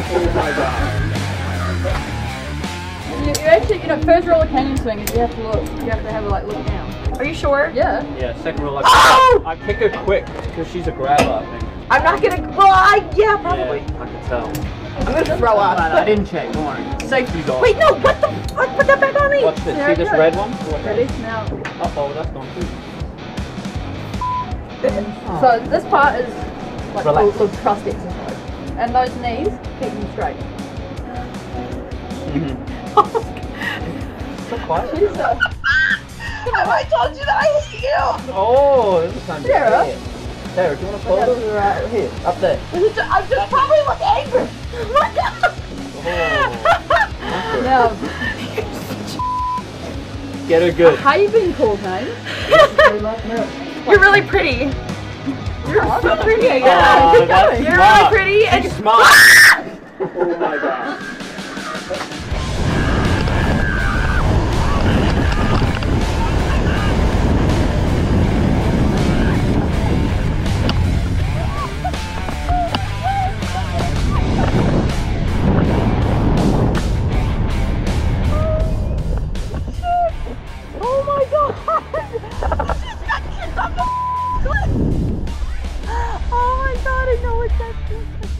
Oh my God. You're actually, you know, first roll of canyon swing is you have to look. You have to have a like look down. Are you sure? Yeah. Yeah, second roll. Oh! I pick her quick because she's a grab up. I'm not gonna. Well, yeah, probably. Yeah, I can tell. I'm gonna throw up. I didn't check. Warning. Safety's on. Wait, no. What the fuck? Put that back on me. Watch this. See this red one? Ready? Now. Uh oh, that's gone too. So this part is like called trust exercise, and those knees keep them straight. Mm-hmm. So quiet. Jesus. Have I told you that I hate you? Oh, this is time to get Sarah, do you want to pull those right here? Up there. I'm just probably look angry. What the? Oh, no. Get her good. How you being called, mate? You're really pretty. You're so pretty. Yeah. You're really pretty and you're smart. Oh my God.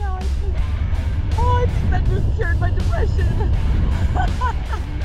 Oh, I think that just cured my depression.